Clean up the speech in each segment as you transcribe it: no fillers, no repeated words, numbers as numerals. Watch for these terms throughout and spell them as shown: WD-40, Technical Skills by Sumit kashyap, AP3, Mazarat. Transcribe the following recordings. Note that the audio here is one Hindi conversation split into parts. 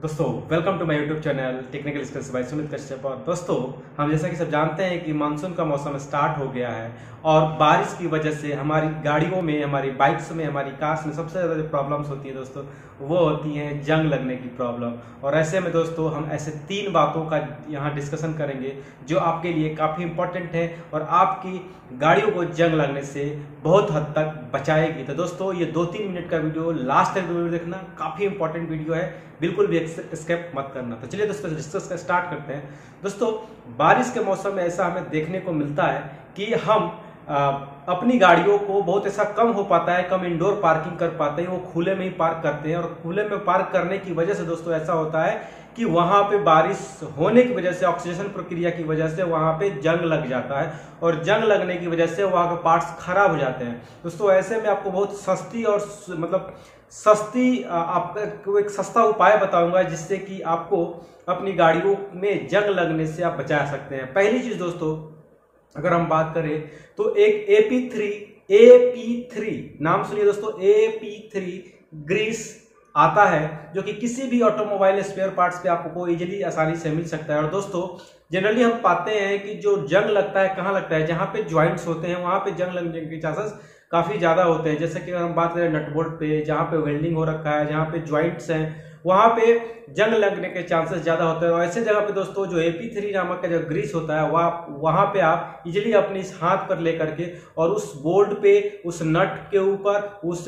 दोस्तों welcome to my YouTube channel technical skills by Sumit Kashyap. और दोस्तों हम जैसा कि सब जानते हैं कि मानसून का मौसम स्टार्ट हो गया है और बारिश की वजह से हमारी गाड़ियों में, हमारी बाइक्स में, हमारी कार्स में सबसे ज़्यादा जो प्रॉब्लम्स होती है दोस्तों वो होती हैं जंग लगने की प्रॉब्लम। और ऐसे में दोस्तों हम ऐसे तीन बातों का यहाँ डिस्कशन करेंगे जो आपके लिए काफ़ी इंपॉर्टेंट है और आपकी गाड़ियों को जंग लगने से बहुत हद तक बचाएगी। तो दोस्तों ये 2-3 मिनट का वीडियो लास्ट तक वीडियो देखना, काफ़ी इंपॉर्टेंट वीडियो है, बिल्कुल भी स्किप मत करना। तो चलिए दोस्तों डिस्कस स्टार्ट करते हैं। दोस्तों बारिश के मौसम में ऐसा हमें देखने को मिलता है कि हम अपनी गाड़ियों को बहुत ऐसा कम हो पाता है, कम इंडोर पार्किंग कर पाते हैं, वो खुले में ही पार्क करते हैं। और खुले में पार्क करने की वजह से दोस्तों ऐसा होता है कि वहाँ पे बारिश होने की वजह से, ऑक्सीजन प्रक्रिया की वजह से वहाँ पे जंग लग जाता है और जंग लगने की वजह से वहाँ के पार्ट्स खराब हो जाते हैं। दोस्तों ऐसे में आपको बहुत सस्ती और मतलब सस्ती आपको एक सस्ता उपाय बताऊंगा जिससे कि आपको अपनी गाड़ियों में जंग लगने से आप बचा सकते हैं। पहली चीज़ दोस्तों अगर हम बात करें तो एक AP3 नाम सुनिए दोस्तों, AP3 ग्रीस आता है जो कि किसी भी ऑटोमोबाइल स्पेयर पार्ट्स पे आपको इजीली आसानी से मिल सकता है। और दोस्तों जनरली हम पाते हैं कि जो जंग लगता है कहाँ लगता है, जहाँ पे ज्वाइंट्स होते हैं वहाँ पे जंग लगने के चांसेस काफ़ी ज़्यादा होते हैं। जैसे कि अगर हम बात करें नटबोल्ट पे, जहाँ पे वेल्डिंग हो रखा है, जहाँ पे ज्वाइंट्स हैं, वहाँ पे जंग लगने के चांसेस ज़्यादा होते हैं। और ऐसे जगह पे दोस्तों जो AP3 नामक का जो ग्रीस होता है वहाँ पे आप इजीली अपने इस हाथ पर ले करके और उस बोर्ड पे, उस नट के ऊपर, उस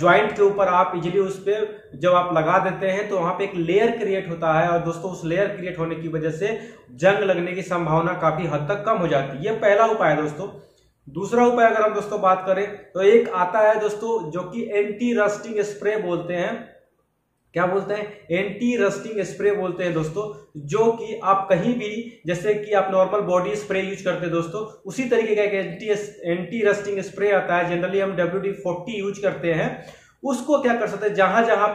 ज्वाइंट के ऊपर आप इजीली उस पर जब आप लगा देते हैं तो वहाँ पे एक लेयर क्रिएट होता है। और दोस्तों उस लेयर क्रिएट होने की वजह से जंग लगने की संभावना काफ़ी हद तक कम हो जाती है। ये पहला उपाय है दोस्तों। दूसरा उपाय अगर हम दोस्तों बात करें तो एक आता है दोस्तों जो कि एंटी रस्टिंग स्प्रे बोलते हैं, क्या बोलते हैं, एंटी रस्टिंग स्प्रे बोलते हैं दोस्तों, जो कि आप कहीं भी जैसे कि आप नॉर्मल बॉडी स्प्रे यूज करते हैं दोस्तों उसी तरीके का एक एंटी रस्टिंग स्प्रे आता है। जनरली हम WD-40 यूज करते हैं। उसको क्या कर सकते हैं, जहां जहां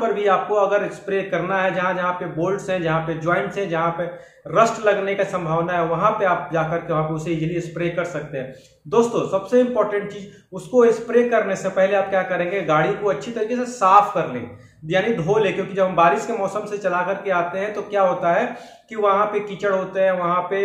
पर भी आपको अगर स्प्रे करना है, जहां जहां पे बोल्ट्स हैं, जहां पे ज्वाइंट्स हैं, जहां पे रस्ट लगने का संभावना है वहां पे आप जाकर के वहां पे उसे इजीली स्प्रे कर सकते हैं। दोस्तों सबसे इंपॉर्टेंट चीज, उसको स्प्रे करने से पहले आप क्या करेंगे, गाड़ी को अच्छी तरीके से साफ कर लें, यानी धो ले, क्योंकि जब हम बारिश के मौसम से चला करके आते हैं तो क्या होता है कि वहाँ पे कीचड़ होते हैं, वहाँ पे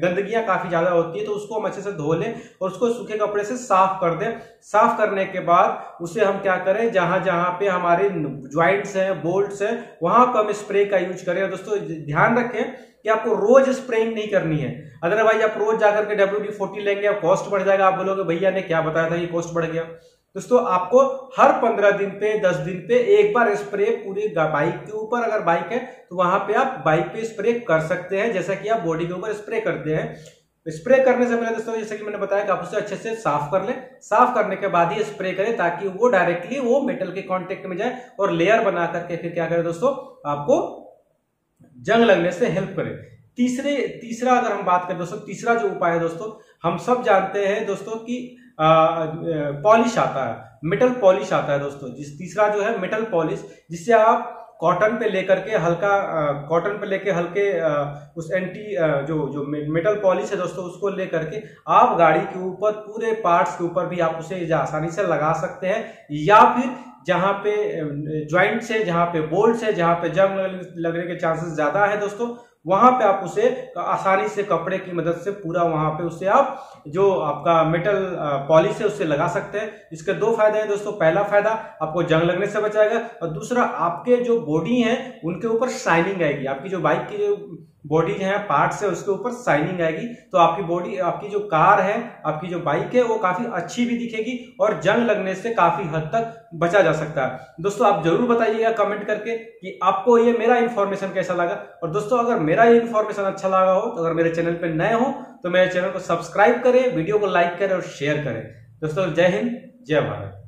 गंदगियाँ काफ़ी ज़्यादा होती है। तो उसको हम अच्छे से धो लें और उसको सूखे कपड़े से साफ कर दें। साफ करने के बाद उसे हम क्या करें, जहाँ पे हमारे ज्वाइंट्स हैं, बोल्ट्स हैं, वहाँ पर हम स्प्रे का यूज करें। और दोस्तों ध्यान रखें कि आपको रोज स्प्रेइंग नहीं करनी है, अदरवाइज आप रोज जाकर के WD-40 लेंगे, आप कॉस्ट बढ़ जाएगा, आप बोलोगे भैया ने क्या बताया था, ये कॉस्ट बढ़ गया। दोस्तों आपको हर 15 दिन पे, 10 दिन पे एक बार स्प्रे पूरे बाइक के ऊपर, अगर बाइक है तो वहां पे आप बाइक पे स्प्रे कर सकते हैं जैसा कि आप बॉडी के ऊपर स्प्रे करते हैं। स्प्रे करने से पहले दोस्तों जैसे कि मैंने बताया कि आप उसे अच्छे से साफ कर लें, साफ करने के बाद ही स्प्रे करें ताकि वो डायरेक्टली वो मेटल के कॉन्टेक्ट में जाए और लेयर बना करके फिर क्या करें दोस्तों, आपको जंग लगने से हेल्प करें। तीसरा अगर हम बात करें दोस्तों, तीसरा जो उपाय है दोस्तों, हम सब जानते हैं दोस्तों कि पॉलिश आता है, मेटल पॉलिश आता है दोस्तों। तीसरा जो है मेटल पॉलिश, जिससे आप कॉटन पे लेकर के उस एंटी जो मेटल पॉलिश है दोस्तों उसको लेकर के आप गाड़ी के ऊपर, पूरे पार्ट्स के ऊपर भी आप उसे आसानी से लगा सकते हैं। या फिर जहाँ पे ज्वाइंट्स है, जहाँ पे बोल्ट्स है, जहाँ पे जंग लगने के चांसेस ज़्यादा है दोस्तों वहाँ पे आप उसे आसानी से कपड़े की मदद से पूरा वहाँ पे उसे आप जो आपका मेटल पॉलिश है उससे लगा सकते हैं। इसके 2 फायदे हैं दोस्तों। पहला फायदा आपको जंग लगने से बचाएगा और दूसरा आपके जो बॉडी हैं उनके ऊपर शाइनिंग आएगी, आपकी जो बाइक की जो बॉडी है, पार्ट्स है, उसके ऊपर शाइनिंग आएगी तो आपकी बॉडी, आपकी जो कार है, आपकी जो बाइक है वो काफ़ी अच्छी भी दिखेगी और जंग लगने से काफ़ी हद तक बचा जा सकता है। दोस्तों आप जरूर बताइएगा कमेंट करके कि आपको ये मेरा इन्फॉर्मेशन कैसा लगा। और दोस्तों अगर मेरा ये इन्फॉर्मेशन अच्छा लगा हो तो, अगर मेरे चैनल पर नए हो तो मेरे चैनल को सब्सक्राइब करें, वीडियो को लाइक करें और शेयर करें। दोस्तों जय हिंद, जय भारत।